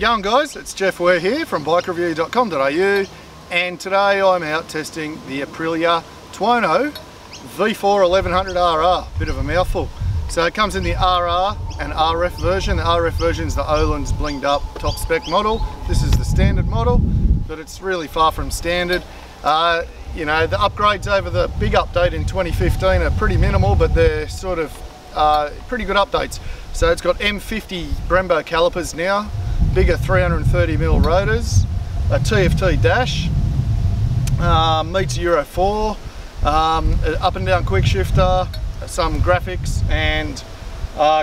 you going, guys? It's Jeff Ware here from bikereview.com.au, and today I'm out testing the Aprilia Tuono V4 1100RR. Bit of a mouthful. So it comes in the RR and RF version. The RF version is the Ohlins blinged up top spec model. This is the standard model, but it's really far from standard. You know, the upgrades over the big update in 2015 are pretty minimal, but they're sort of pretty good updates. So it's got M50 Brembo calipers now, bigger 330mm rotors, a TFT dash, meets Euro 4, up and down quick shifter, some graphics and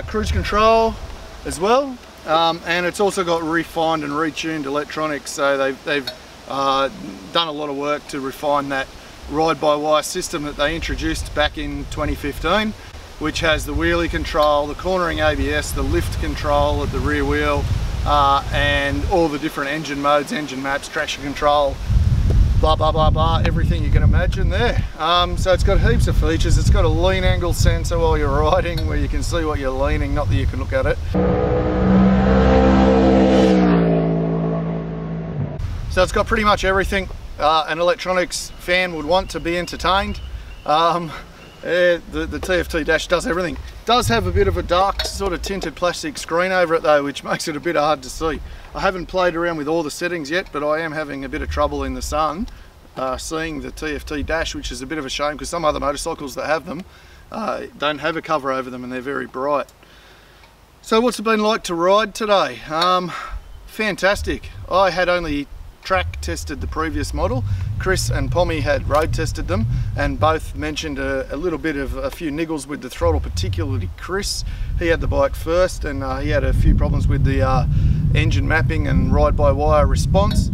cruise control as well. And it's also got refined and retuned electronics, so they've done a lot of work to refine that ride-by-wire system that they introduced back in 2015, which has the wheelie control, the cornering ABS, the lift control at the rear wheel, and all the different engine modes, engine maps, traction control, blah, blah, blah, blah, everything you can imagine there. So it's got heaps of features. It's got a lean angle sensor while you're riding where you can see what you're leaning, not that you can look at it. So it's got pretty much everything an electronics fan would want to be entertained. The TFT dash does everything. Does have a bit of a dark sort of tinted plastic screen over it though, which makes it a bit hard to see. I haven't played around with all the settings yet, but I am having a bit of trouble in the sun seeing the TFT dash, which is a bit of a shame because some other motorcycles that have them don't have a cover over them and they're very bright. So what's it been like to ride today? Fantastic. I had only track tested the previous model. Chris and Pommy had road tested them and both mentioned a little bit of a few niggles with the throttle, particularly Chris. He had the bike first and he had a few problems with the engine mapping and ride-by-wire response.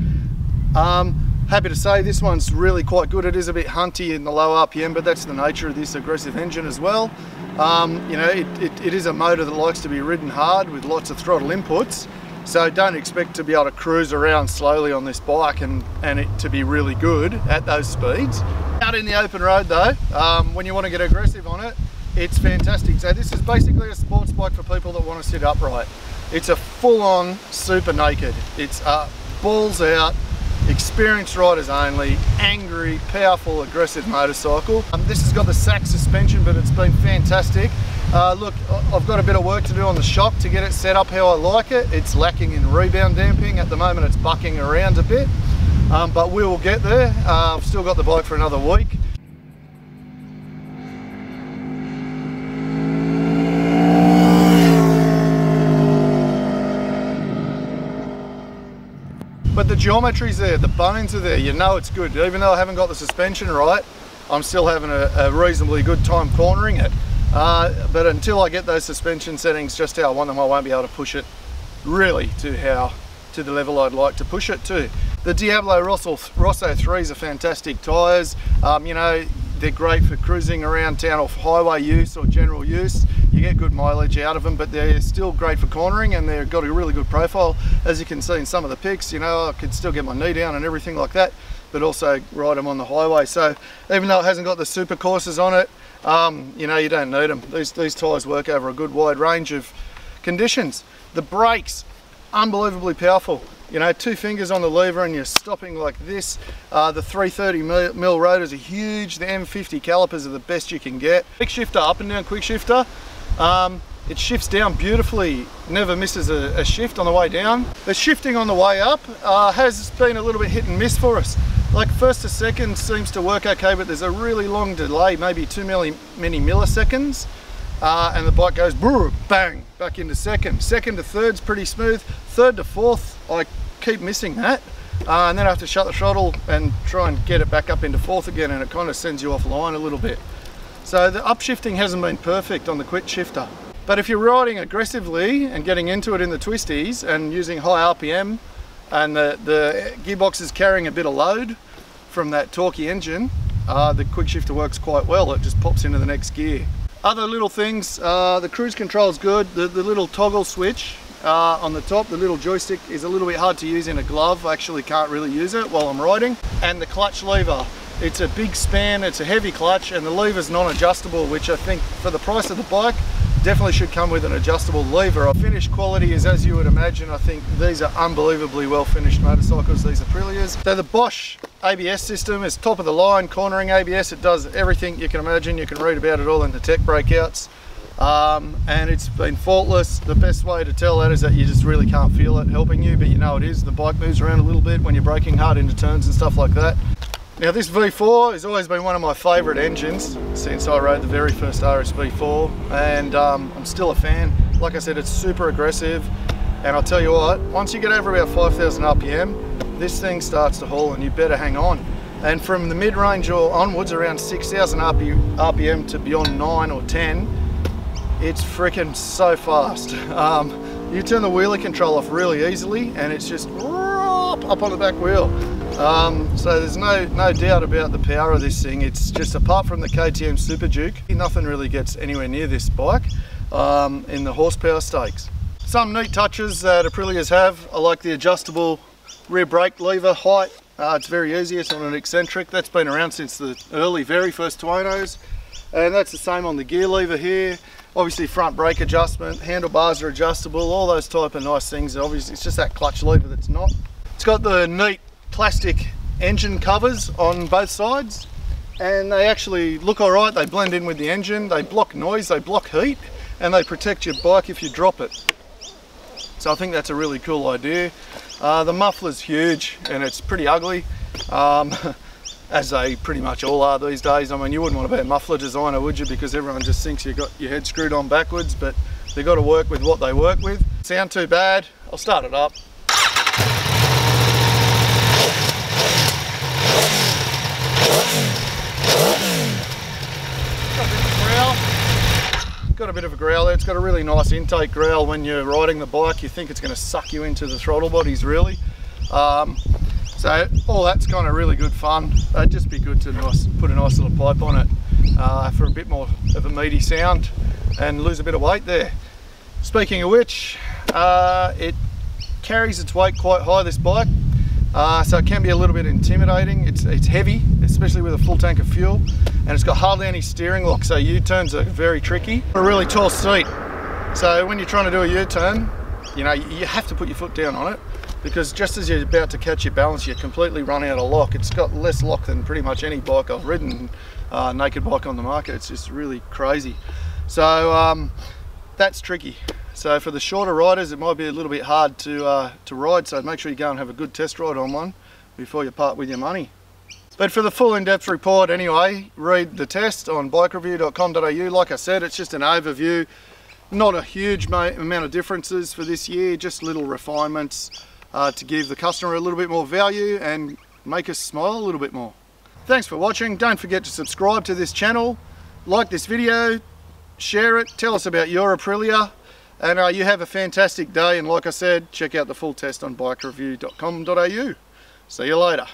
Happy to say this one's really quite good. It is a bit hunty in the low RPM, but that's the nature of this aggressive engine as well. You know, it is a motor that likes to be ridden hard with lots of throttle inputs. So don't expect to be able to cruise around slowly on this bike and it to be really good at those speeds. Out in the open road though, when you want to get aggressive on it, it's fantastic. So this is basically a sports bike for people that want to sit upright. It's a full-on super naked. It's balls out, experienced riders only, angry, powerful, aggressive motorcycle. This has got the Sachs suspension, but it's been fantastic. Look, I've got a bit of work to do on the shock to get it set up how I like it. It's lacking in rebound damping. At the moment it's bucking around a bit, but we will get there. I've still got the bike for another week. But the geometry's there, the bones are there, you know it's good. Even though I haven't got the suspension right, I'm still having a reasonably good time cornering it. But until I get those suspension settings just how I want them, I won't be able to push it really to the level I'd like to push it to. The Diablo Rosso 3s are fantastic tyres. You know, they're great for cruising around town off highway use or general use. You get good mileage out of them, but they're still great for cornering and they've got a really good profile. As you can see in some of the pics, you know, I could still get my knee down and everything like that, but also ride them on the highway. So even though it hasn't got the super courses on it, you know, you don't need them. These tyres work over a good wide range of conditions. The brakes, unbelievably powerful. You know, two fingers on the lever and you're stopping like this. The 330mm rotors are huge. The M50 calipers are the best you can get. Quick shifter, up and down quick shifter. It shifts down beautifully, never misses a shift on the way down. The shifting on the way up has been a little bit hit and miss for us. Like first to second seems to work okay, but there's a really long delay, maybe too many milliseconds, and the bike goes bang back into second. Second to third's pretty smooth. Third to fourth, I keep missing that, and then I have to shut the throttle and try and get it back up into fourth again, and it kind of sends you offline a little bit. So the upshifting hasn't been perfect on the quick shifter. But if you're riding aggressively and getting into it in the twisties and using high RPM, and the gearbox is carrying a bit of load from that torquey engine, the quick shifter works quite well. It just pops into the next gear. Other little things, the cruise control is good. The little toggle switch on the top, the little joystick is a little bit hard to use in a glove. I actually can't really use it while I'm riding. And the clutch lever, it's a big span, it's a heavy clutch, and the lever's non-adjustable, which I think for the price of the bike, Definitely should come with an adjustable lever. Finish quality is as you would imagine. I think these are unbelievably well finished motorcycles, these Aprilias. So the Bosch ABS system is top of the line, cornering ABS. It does everything you can imagine. You can read about it all in the tech breakouts. And it's been faultless. The best way to tell that is that you just really can't feel it helping you, but you know it is. The bike moves around a little bit when you're braking hard into turns and stuff like that. Now this V4 has always been one of my favourite engines since I rode the very first RSV4, and I'm still a fan. Like I said, it's super aggressive, and I'll tell you what, once you get over about 5,000 RPM, this thing starts to haul and you better hang on. And from the mid-range or onwards, around 6,000 RPM to beyond 9 or 10, it's freaking so fast. You turn the wheelie control off really easily and it's just up on the back wheel. So there's no doubt about the power of this thing. It's just, apart from the KTM Super Duke, nothing really gets anywhere near this bike in the horsepower stakes. Some neat touches that Aprilias have, I like the adjustable rear brake lever height. It's very easy, it's on an eccentric. That's been around since the very first Tuonos. And that's the same on the gear lever here. Obviously front brake adjustment, handlebars are adjustable, all those type of nice things. Obviously it's just that clutch lever that's not. It's got the neat plastic engine covers on both sides, and they actually look all right. They blend in with the engine, they block noise, they block heat, and they protect your bike if you drop it. So I think that's a really cool idea. The muffler's huge and it's pretty ugly, as they pretty much all are these days. I mean, you wouldn't want to be a muffler designer, would you? Because everyone just thinks you've got your head screwed on backwards, but they've got to work with what they work with. Sound too bad? I'll start it up. Got a bit of a growl there. It's got a really nice intake growl. When you're riding the bike, you think it's going to suck you into the throttle bodies, really. So all that's kind of really good fun. It'd just be good to put a nice little pipe on it for a bit more of a meaty sound and lose a bit of weight there. Speaking of which, it carries its weight quite high, this bike, so it can be a little bit intimidating. It's heavy, especially with a full tank of fuel. And it's got hardly any steering lock, so U-turns are very tricky. A really tall seat, so when you're trying to do a U-turn, you know, you have to put your foot down on it, because just as you're about to catch your balance, you completely run out of lock. It's got less lock than pretty much any bike I've ridden, naked bike on the market. It's just really crazy. So that's tricky. So for the shorter riders, it might be a little bit hard to ride, so make sure you go and have a good test ride on one before you part with your money. But for the full in-depth report anyway, read the test on bikereview.com.au. Like I said, it's just an overview. Not a huge amount of differences for this year, just little refinements to give the customer a little bit more value and make us smile a little bit more. Thanks for watching. Don't forget to subscribe to this channel, like this video, share it, tell us about your Aprilia, and you have a fantastic day. And like I said, check out the full test on bikereview.com.au. See you later.